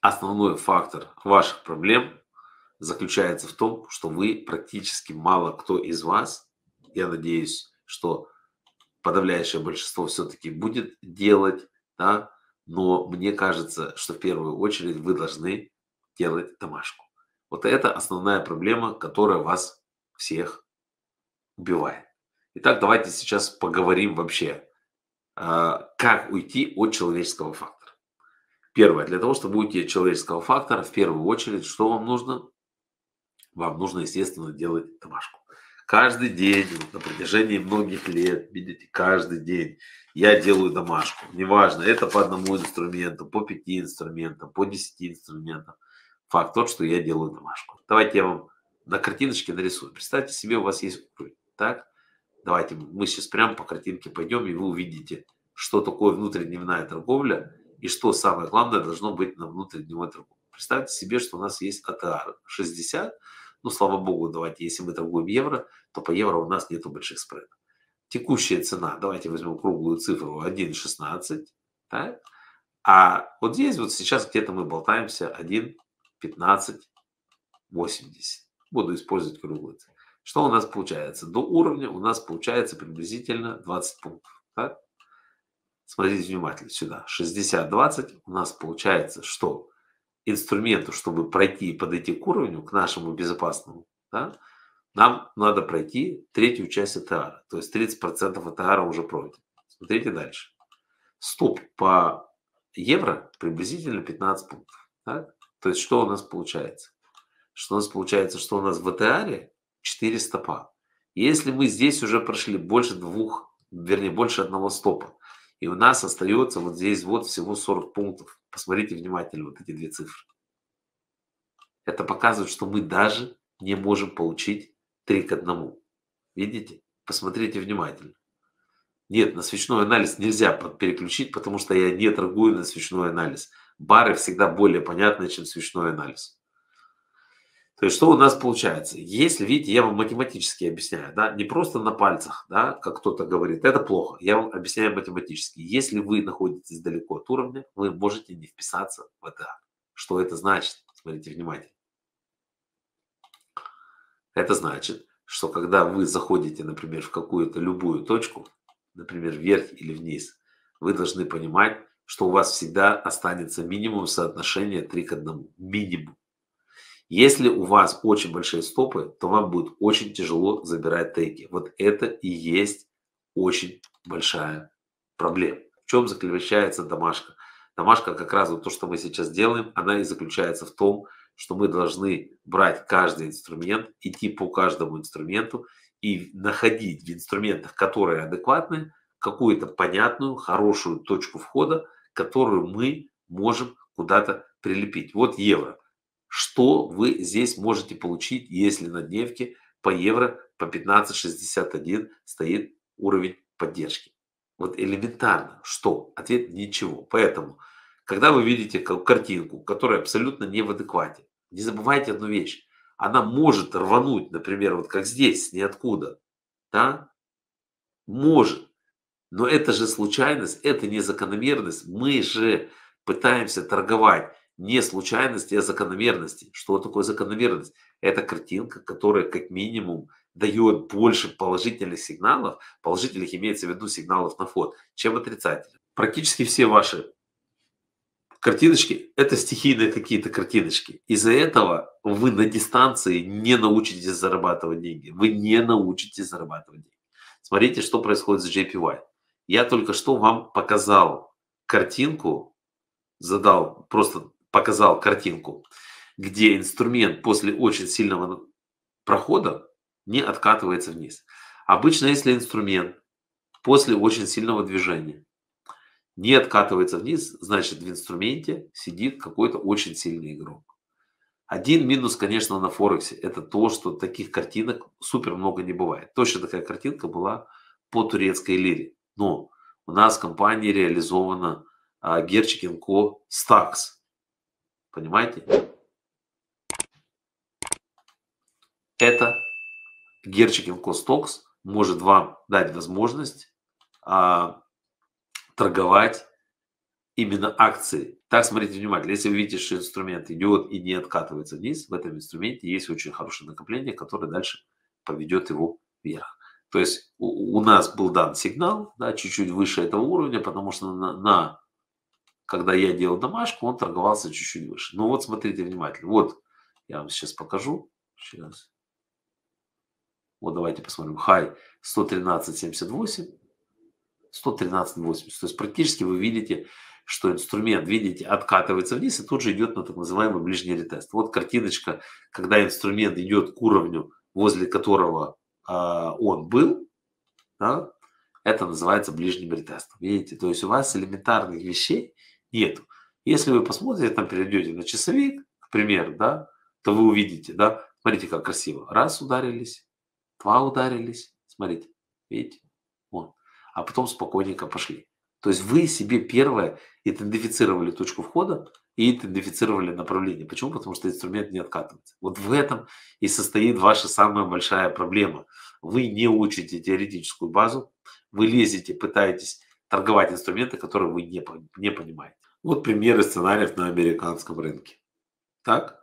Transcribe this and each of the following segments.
основной фактор ваших проблем заключается в том, что вы практически мало кто из вас, я надеюсь, что подавляющее большинство все-таки будет делать, да, но мне кажется, что в первую очередь вы должны делать домашку. Вот это основная проблема, которая вас всех убивает. Итак, давайте сейчас поговорим вообще, как уйти от человеческого фактора. Первое, для того, чтобы уйти от человеческого фактора, в первую очередь, что вам нужно? Вам нужно, естественно, делать домашку. Каждый день, на протяжении многих лет, видите, каждый день я делаю домашку. Неважно, это по одному инструменту, по 5 инструментам, по 10 инструментам. Факт тот, что я делаю домашку. Давайте я вам на картиночке нарисую. Представьте себе, у вас есть уровень. Так, давайте мы сейчас прямо по картинке пойдем, и вы увидите, что такое внутридневная торговля и что самое главное должно быть на внутридневной торговле. Представьте себе, что у нас есть ATR 60. Ну, слава богу, давайте, если мы торгуем евро, то по евро у нас нету больших спредов. Текущая цена, давайте возьмем круглую цифру 1.16. Да? А вот здесь вот сейчас где-то мы болтаемся 1.15.80. Буду использовать круглую цифру. Что у нас получается? До уровня у нас получается приблизительно 20 пунктов. Так? Смотрите внимательно сюда. 60-20 у нас получается, что инструменту, чтобы пройти и подойти к уровню, к нашему безопасному, да, нам надо пройти третью часть АТР. То есть 30% АТР уже пройдено. Смотрите дальше. Стоп по евро приблизительно 15 пунктов. Да? То есть что у нас получается? Что у нас получается, что у нас в АТР 4 стопа. Если мы здесь уже прошли больше двух, вернее больше одного стопа, и у нас остается вот здесь вот всего 40 пунктов. Посмотрите внимательно вот эти две цифры. Это показывает, что мы даже не можем получить 3 к 1. Видите? Посмотрите внимательно. Нет, на свечной анализ нельзя переключить, потому что я не торгую на свечной анализ. Бары всегда более понятны, чем свечной анализ. То есть что у нас получается? Если, видите, я вам математически объясняю, да, не просто на пальцах, да, как кто-то говорит, это плохо, я вам объясняю математически. Если вы находитесь далеко от уровня, вы можете не вписаться в это. Что это значит? Смотрите внимательно. Это значит, что когда вы заходите, например, в какую-то любую точку, например, вверх или вниз, вы должны понимать, что у вас всегда останется минимум соотношения 3 к 1. Минимум. Если у вас очень большие стопы, то вам будет очень тяжело забирать тейки. Вот это и есть очень большая проблема. В чем заключается домашка? Домашка как раз вот то, что мы сейчас делаем, она и заключается в том, что мы должны брать каждый инструмент, идти по каждому инструменту и находить в инструментах, которые адекватны, какую-то понятную, хорошую точку входа, которую мы можем куда-то прилепить. Вот евро. Что вы здесь можете получить, если на дневке по евро по 15.61 стоит уровень поддержки? Вот элементарно. Что? Ответ – ничего. Поэтому, когда вы видите картинку, которая абсолютно не в адеквате, не забывайте одну вещь. Она может рвануть, например, вот как здесь, ниоткуда. Да? Может. Но это же случайность, это не закономерность. Мы же пытаемся торговать. Не случайности, а закономерности. Что такое закономерность? Это картинка, которая как минимум дает больше положительных сигналов, положительных имеется в виду сигналов на вход, чем отрицательных. Практически все ваши картиночки – это стихийные какие-то картиночки. Из-за этого вы на дистанции не научитесь зарабатывать деньги. Вы не научитесь зарабатывать деньги. Смотрите, что происходит с JPY. Я только что вам показал картинку, показал картинку, где инструмент после очень сильного прохода не откатывается вниз. Обычно, если инструмент после очень сильного движения не откатывается вниз, значит, в инструменте сидит какой-то очень сильный игрок. Один минус, конечно, на Форексе, это то, что таких картинок супер много не бывает. Точно такая картинка была по турецкой лире. Но у нас в компании реализована Герчикин Ко Стакс. Понимаете? Это Герчикин Ко Стакс может вам дать возможность торговать именно акции. Так, смотрите внимательно. Если вы видите, что инструмент идет и не откатывается вниз, в этом инструменте есть очень хорошее накопление, которое дальше поведет его вверх. То есть у нас был дан сигнал, да, чуть-чуть выше этого уровня, потому что когда я делал домашку, он торговался чуть-чуть выше. Ну вот, смотрите внимательно. Вот, я вам сейчас покажу. Сейчас. Вот давайте посмотрим. Хай 113.78. 113.80. То есть практически вы видите, что инструмент, видите, откатывается вниз и тут же идет на так называемый ближний ретест. Вот картиночка, когда инструмент идет к уровню, возле которого он был, да, это называется ближним ретестом. Видите, то есть у вас элементарных вещей нету. Если вы посмотрите, там перейдете на часовик, к примеру, да, то вы увидите, да, смотрите, как красиво. Раз ударились, два ударились, смотрите, видите, вон. А потом спокойненько пошли. То есть вы себе первое идентифицировали точку входа и идентифицировали направление. Почему? Потому что инструмент не откатывается. Вот в этом и состоит ваша самая большая проблема. Вы не учите теоретическую базу, вы лезете, пытаетесь торговать инструменты, которые вы не понимаете. Вот примеры сценариев на американском рынке. Так,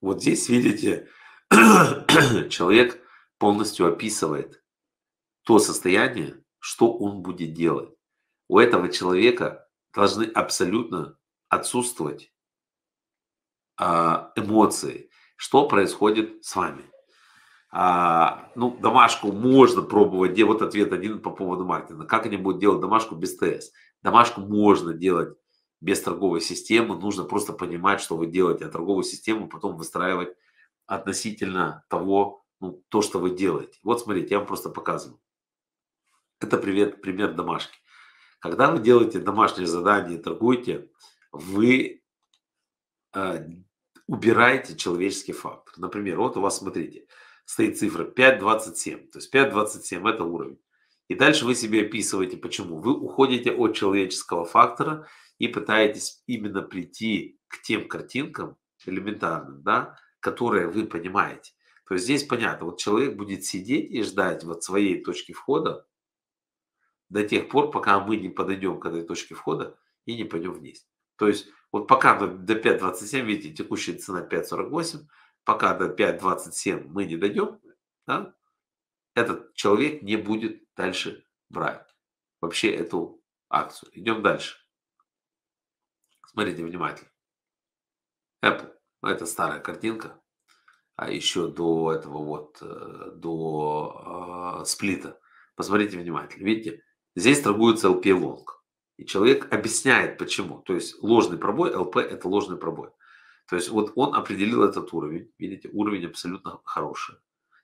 вот здесь, видите, человек полностью описывает то состояние, что он будет делать. У этого человека должны абсолютно отсутствовать эмоции. Что происходит с вами? Ну, домашку можно пробовать делать. Вот ответ один по поводу маркетинга. Как они будут делать домашку без ТС? Домашку можно делать без торговой системы. Нужно просто понимать, что вы делаете. А торговую систему потом выстраивать относительно того, ну, то, что вы делаете. Вот смотрите, я вам просто показываю. Это пример домашки. Когда вы делаете домашнее задание и торгуете, вы убираете человеческий фактор. Например, вот у вас, смотрите, стоит цифра 5.27. То есть 5.27 – это уровень. И дальше вы себе описываете, почему. Вы уходите от человеческого фактора и пытаетесь именно прийти к тем картинкам элементарным, да, которые вы понимаете. То есть здесь понятно, вот человек будет сидеть и ждать вот своей точки входа до тех пор, пока мы не подойдем к этой точке входа и не пойдем вниз. То есть вот пока до 5.27, видите, текущая цена 5.48, пока до 5.27 мы не дойдем, да, этот человек не будет дальше брать вообще эту акцию. Идем дальше. Смотрите внимательно. Apple. Это старая картинка. А еще до этого вот, до сплита. Посмотрите внимательно. Видите? Здесь торгуется LP лонг. И человек объясняет, почему. То есть ложный пробой, LP – это ложный пробой. То есть вот он определил этот уровень. Видите, уровень абсолютно хороший.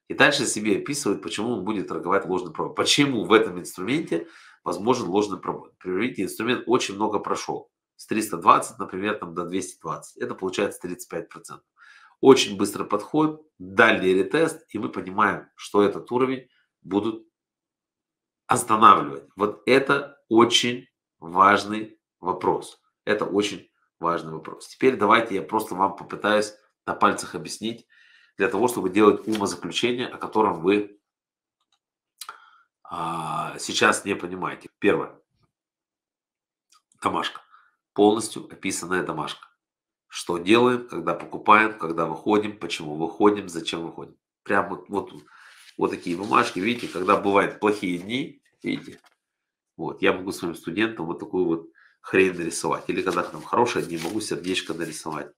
И дальше себе описывает, почему он будет торговать ложный пробой. Почему в этом инструменте возможен ложный пробой. Видите, инструмент очень много прошел. С 320, например, там, до 220. Это получается 35%. Очень быстро подходит, дальний ретест. И мы понимаем, что этот уровень будут останавливать. Вот это очень важный вопрос. Это очень важный вопрос. Теперь давайте я просто вам попытаюсь на пальцах объяснить, для того, чтобы делать умозаключение, о котором вы сейчас не понимаете. Первое. Домашка. Полностью описанная домашка. Что делаем, когда покупаем, когда выходим, почему выходим, зачем выходим. Прямо вот тут. Вот такие бумажки, видите, когда бывают плохие дни, видите, вот, я могу своим студентам вот такую вот хрень нарисовать. Или когда там хорошие дни, могу сердечко нарисовать.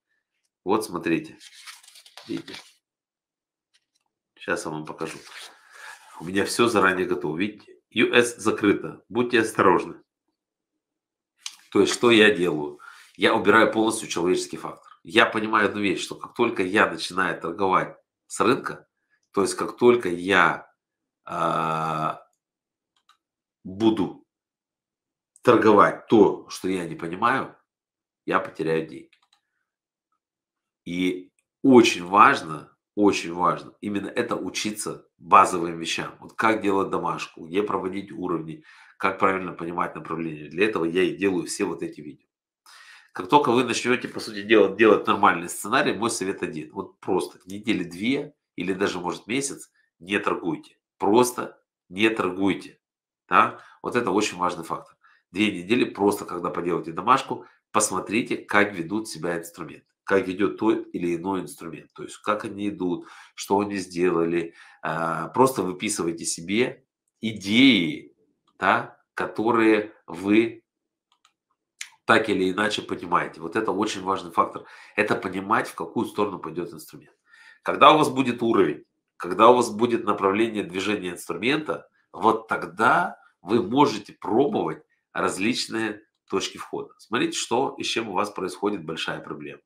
Вот, смотрите, видите. Сейчас я вам покажу. У меня все заранее готово, видите. US закрыто, будьте осторожны. То есть, что я делаю? Я убираю полностью человеческий фактор. Я понимаю одну вещь, что как только я начинаю торговать с рынка, то есть, как только я буду торговать то, что я не понимаю, я потеряю деньги. И очень важно именно это учиться базовым вещам. Вот как делать домашку, где проводить уровни, как правильно понимать направление. Для этого я и делаю все вот эти видео. Как только вы начнете, по сути дела, делать нормальный сценарий, мой совет один. Вот просто недели две, или даже, может, месяц, не торгуйте. Просто не торгуйте. Да? Вот это очень важный фактор. 2 недели просто, когда поделаете домашку, посмотрите, как ведут себя инструменты, как ведет тот или иной инструмент, то есть как они идут, что они сделали. Просто выписывайте себе идеи, да, которые вы так или иначе понимаете. Вот это очень важный фактор. Это понимать, в какую сторону пойдет инструмент. Когда у вас будет уровень, когда у вас будет направление движения инструмента, вот тогда вы можете пробовать различные точки входа. Смотрите, что и с чем у вас происходит большая проблема.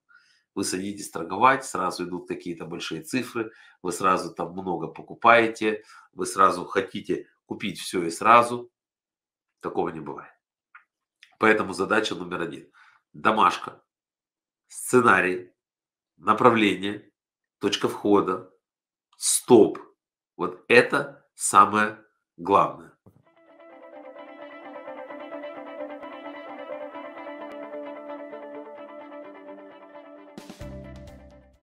Вы садитесь торговать, сразу идут какие-то большие цифры, вы сразу там много покупаете, вы сразу хотите купить все и сразу. Такого не бывает. Поэтому задача номер 1. Домашка, сценарий, направление, точка входа, стоп. Вот это самое главное.